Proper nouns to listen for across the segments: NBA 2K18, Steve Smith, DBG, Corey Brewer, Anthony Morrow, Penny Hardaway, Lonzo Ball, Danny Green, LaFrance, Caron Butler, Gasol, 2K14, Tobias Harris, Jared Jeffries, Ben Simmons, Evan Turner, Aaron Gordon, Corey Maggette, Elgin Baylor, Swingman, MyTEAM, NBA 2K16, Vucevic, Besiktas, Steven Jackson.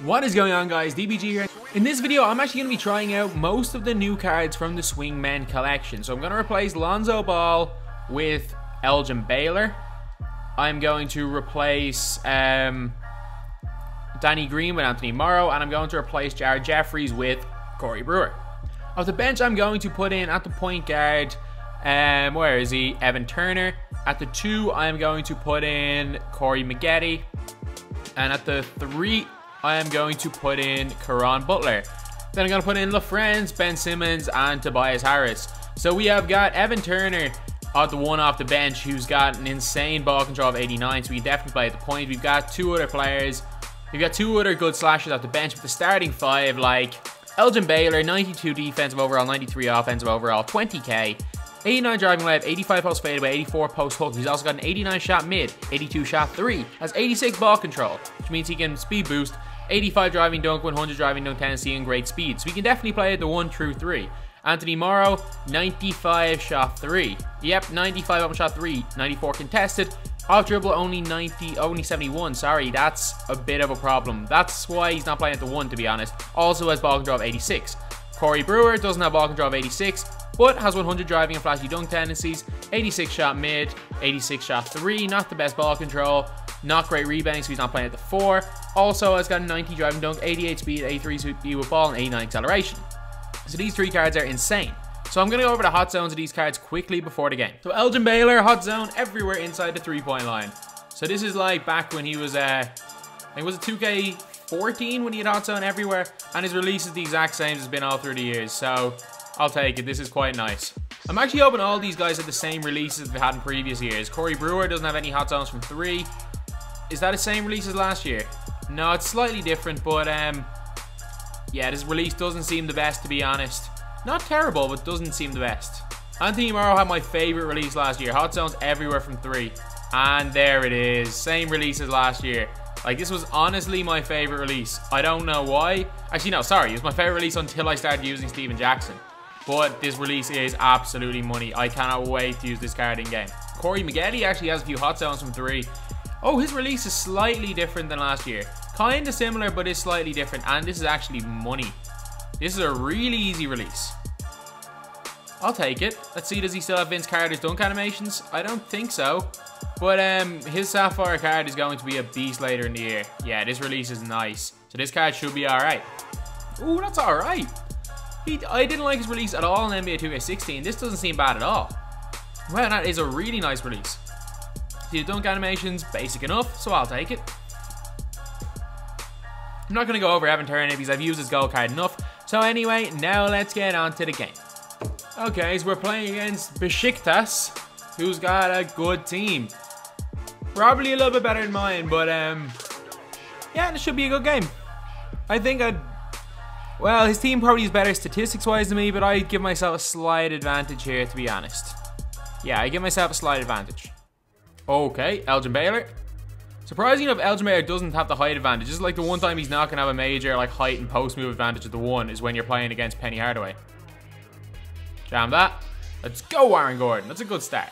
What is going on, guys? DBG here. In this video, I'm actually going to be trying out most of the new cards from the Swingman collection. So I'm going to replace Lonzo Ball with Elgin Baylor. I'm going to replace Danny Green with Anthony Morrow. And I'm going to replace Jared Jeffries with Corey Brewer. Off the bench, I'm going to put in at the point guard, where is he? Evan Turner. At the 2, I'm going to put in Corey Maggette. And at the 3... I am going to put in Caron Butler. Then I'm going to put in LaFrance, Ben Simmons, and Tobias Harris. So we have got Evan Turner at the 1 off the bench, who's got an insane ball control of 89, so we can definitely play at the point. We've got 2 other players. We've got 2 other good slashers off the bench, with the starting 5, like Elgin Baylor, 92 defensive overall, 93 offensive overall, 20K, 89 driving layup, 85 post fadeaway, 84 post hook. He's also got an 89 shot mid, 82 shot 3, has 86 ball control, which means he can speed boost, 85 driving dunk, 100 driving dunk tendency, and great speed. So we can definitely play at the 1 through 3. Anthony Morrow, 95 shot 3. Yep, 95 open shot 3, 94 contested. Off dribble only 71, sorry, that's a bit of a problem. That's why he's not playing at the 1, to be honest. Also has ball control of 86. Corey Brewer doesn't have ball control of 86, but has 100 driving and flashy dunk tendencies, 86 shot mid, 86 shot 3, not the best ball control, not great rebounding, so he's not playing at the 4. Also has got a 90 driving dunk, 88 speed, 83 speed with ball, and 89 acceleration. So these 3 cards are insane. So I'm going to go over the hot zones of these cards quickly before the game. So Elgin Baylor, hot zone everywhere inside the 3-point line. So this is like back when he was, I think, was it 2K14 when he had hot zone everywhere? And his release is the exact same as it's been all through the years, so I'll take it. This is quite nice. I'm actually hoping all these guys have the same releases that they had in previous years. Corey Brewer doesn't have any hot zones from 3. Is that the same release as last year? No, it's slightly different, but yeah, this release doesn't seem the best, to be honest. Not terrible, but doesn't seem the best. Anthony Morrow had my favorite release last year. Hot zones everywhere from 3. And there it is. Same release as last year. Like, this was honestly my favorite release. I don't know why. Actually, no, sorry. It was my favorite release until I started using Steven Jackson. But this release is absolutely money. I cannot wait to use this card in-game. Corey Maggette actually has a few hot zones from 3. Oh, his release is slightly different than last year. Kind of similar, but is slightly different. And this is actually money. This is a really easy release. I'll take it. Let's see, does he still have Vince Carter's dunk animations? I don't think so. But his Sapphire card is going to be a beast later in the year. Yeah, this release is nice. So this card should be all right. Ooh, that's all right. I didn't like his release at all in NBA 2K16. This doesn't seem bad at all. Wow, that is a really nice release. See, the dunk animation's basic enough, so I'll take it. I'm not going to go over Evan Turner because I've used his gold card enough. So anyway, now let's get on to the game. Okay, so we're playing against Besiktas, who's got a good team. Probably a little bit better than mine, but yeah, this should be a good game. I think well, his team probably is better statistics-wise than me, but I give myself a slight advantage here, to be honest. Yeah, I give myself a slight advantage. Okay, Elgin Baylor. Surprising enough, Elgin Baylor doesn't have the height advantage. This is like the one time he's not going to have a major like height and post move advantage at the 1 is when you're playing against Penny Hardaway. Jam that. Let's go, Aaron Gordon. That's a good start.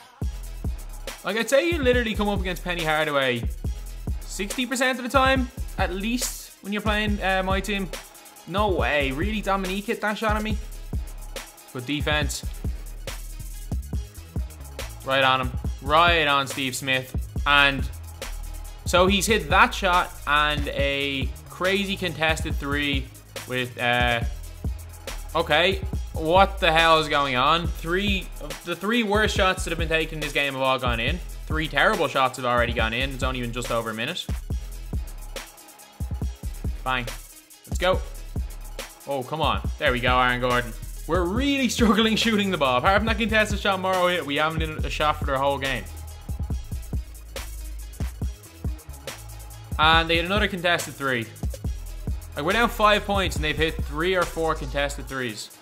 Like, I'd say you literally come up against Penny Hardaway 60% of the time, at least, when you're playing my team. No way. Really, Dominique hit that shot at me? Good defense. Right on him. Right on Steve Smith. And so he's hit that shot and a crazy contested 3 with okay, what the hell is going on? 3 of the 3 worst shots that have been taken in this game have all gone in. 3 terrible shots have already gone in. It's only been just over a minute. Bang. Let's go. Oh, come on. There we go, Aaron Gordon. We're really struggling shooting the ball. Apart from that contested shot Morrow hit, we haven't hit a shot for their whole game. And they hit another contested 3. Like, we're down 5 points and they've hit 3 or 4 contested 3s.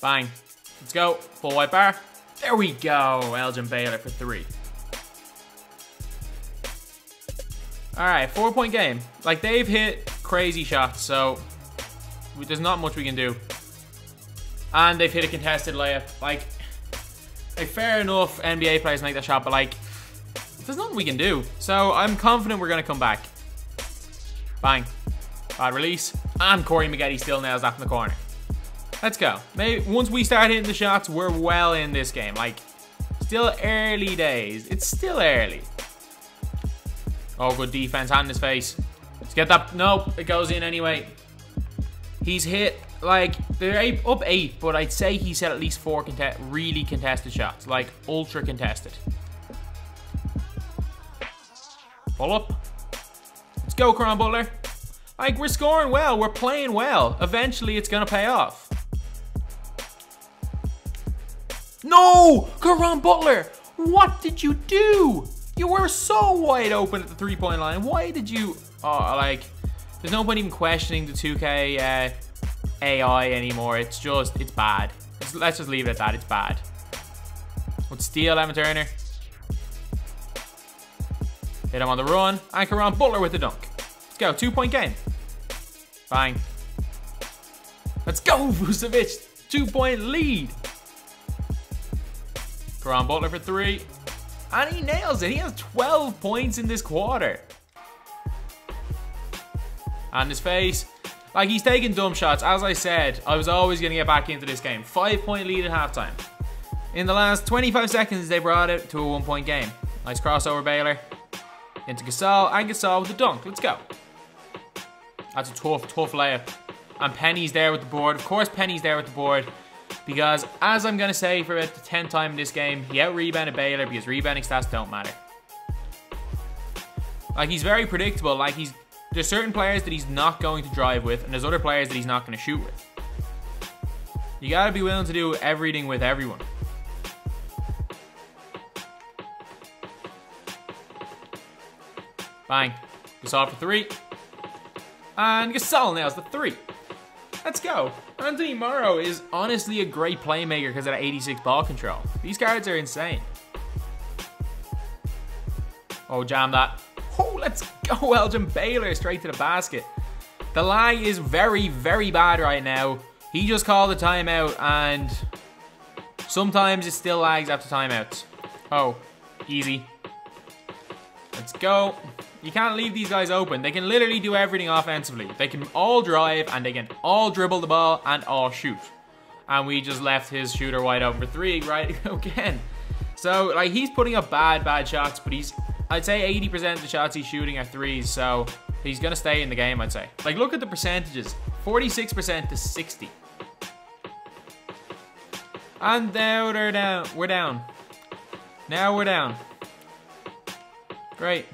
Bang. Let's go. Full white bar. There we go. Elgin Baylor for 3. Alright, 4-point game. Like, they've hit crazy shots, so there's not much we can do. And they've hit a contested layup. Like fair enough, NBA players make that shot, but like, there's nothing we can do. So I'm confident we're going to come back. Bang. Bad release. And Corey Maggette still nails that from the corner. Let's go. Maybe once we start hitting the shots, we're well in this game. Like, still early days. It's still early. Oh, good defense. Hand in his face. Let's get that. Nope. It goes in anyway. He's hit, like, they're up 8, but I'd say he's hit at least 4 really contested shots. Like, ultra contested. Pull up. Let's go, Caron Butler. Like, we're scoring well. We're playing well. Eventually, it's going to pay off. No! Caron Butler! What did you do? You were so wide open at the three-point line. Why did you... Oh, like... There's nobody even questioning the 2K AI anymore. It's just, it's bad. Let's just leave it at that. It's bad. Let's steal Evan Turner. Hit him on the run. And Caron Butler with the dunk. Let's go. 2-point game. Bang. Let's go, Vucevic. 2-point lead. Caron Butler for 3. And he nails it. He has 12 points in this quarter. And his face, like, he's taking dumb shots. As I said, I was always going to get back into this game. 5-point lead at halftime. In the last 25 seconds, they brought it to a 1-point game. Nice crossover, Baylor. Into Gasol, and Gasol with the dunk. Let's go. That's a tough, tough layup. And Penny's there with the board. Of course, Penny's there with the board. Because, as I'm going to say for about the 10th time in this game, he out-rebounded Baylor because rebounding stats don't matter. Like, he's very predictable. Like, he's... There's certain players that he's not going to drive with, and there's other players that he's not going to shoot with. You got to be willing to do everything with everyone. Bang. Gasol for 3. And Gasol nails the 3. Let's go. Anthony Morrow is honestly a great playmaker because of that 86 ball control. These guards are insane. Oh, jam that. Oh, let's go, Elgin Baylor, straight to the basket. The lag is very, very bad right now. He just called a timeout, and sometimes it still lags after timeouts. Oh, easy. Let's go. You can't leave these guys open. They can literally do everything offensively. They can all drive, and they can all dribble the ball, and all shoot. And we just left his shooter wide open for 3 right again. So, like, he's putting up bad, bad shots, but he's... I'd say 80% of the shots he's shooting are 3s, so he's going to stay in the game, I'd say. Like, look at the percentages. 46% to 60. And now they're down. We're down. Now we're down. Great.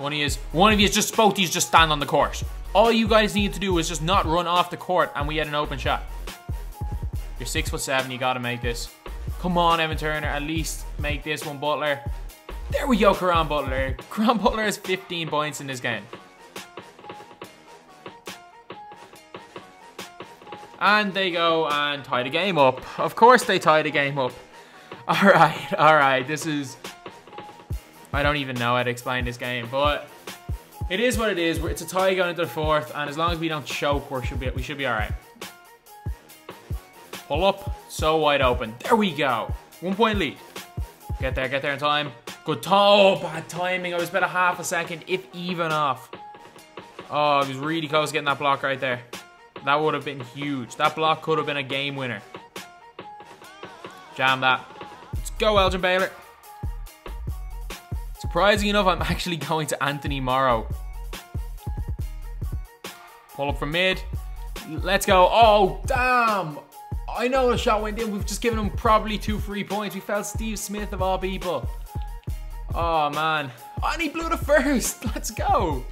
One of you just spoke to you, just stand on the court. All you guys need to do is just not run off the court, and we had an open shot. You're 6'7", you got to make this. Come on, Evan Turner. At least make this one, Butler. There we go, Caron Butler. Caron Butler has 15 points in this game. And they go and tie the game up. Of course they tie the game up. Alright, alright. This is... I don't even know how to explain this game, but... It is what it is. It's a tie going into the 4th, and as long as we don't choke, we should be alright. Pull up. So wide open. There we go. 1-point lead. Get there in time. Good toe. Oh, bad timing. I was about a half a second, if even off. Oh, I was really close to getting that block right there. That would have been huge. That block could have been a game winner. Jam that. Let's go, Elgin Baylor. Surprising enough, I'm actually going to Anthony Morrow. Pull up from mid. Let's go. Oh, damn. I know the shot went in. We've just given him probably 2 free points. We fouled Steve Smith of all people. Oh, man. Oh, and he blew the 1st. Let's go.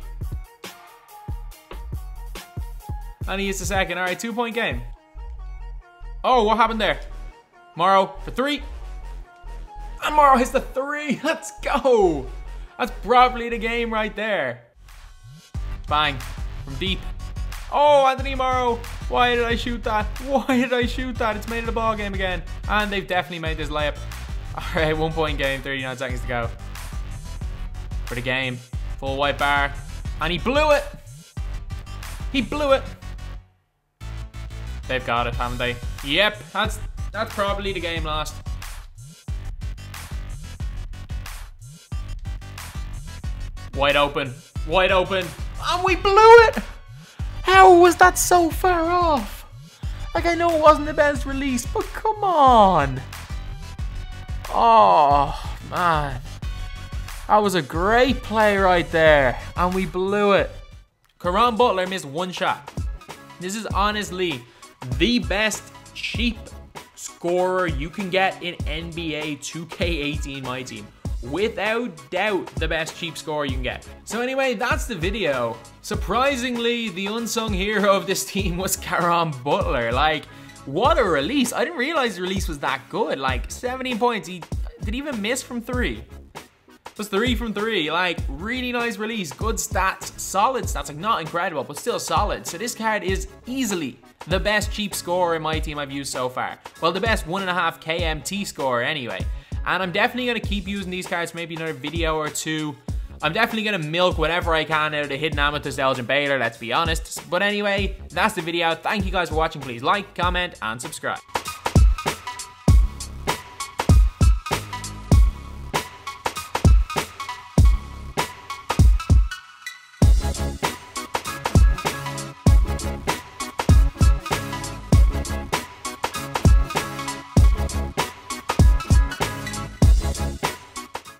And he hits the 2nd. All right, 2-point game. Oh, what happened there? Morrow for 3. And Morrow hits the 3. Let's go. That's probably the game right there. Bang. From deep. Oh, Anthony Morrow. Why did I shoot that? Why did I shoot that? It's made it a ball game again. And they've definitely made this layup. Alright, 1-point game, 39 seconds to go. For the game. Full white bar. And he blew it. He blew it. They've got it, haven't they? Yep, that's probably the game lost. Wide open. Wide open. And we blew it! How was that so far off? Like, I know it wasn't the best release, but come on. Oh, man. That was a great play right there. And we blew it. Caron Butler missed one shot. This is honestly the best cheap scorer you can get in NBA 2K18 My Team. Without doubt, the best cheap scorer you can get. So anyway, that's the video. Surprisingly, the unsung hero of this team was Caron Butler. Like, what a release. I didn't realize the release was that good. Like, 17 points. Did he even miss from three? It was 3 from 3. Like, really nice release. Good stats. Solid stats. Like, not incredible, but still solid. So this card is easily the best cheap scorer in my team I've used so far. Well, the best 1.5 KMT scorer anyway. And I'm definitely going to keep using these cards, maybe another video or two. I'm definitely going to milk whatever I can out of the Hidden Amethyst Elgin Baylor, let's be honest. But anyway, that's the video. Thank you guys for watching. Please like, comment, and subscribe.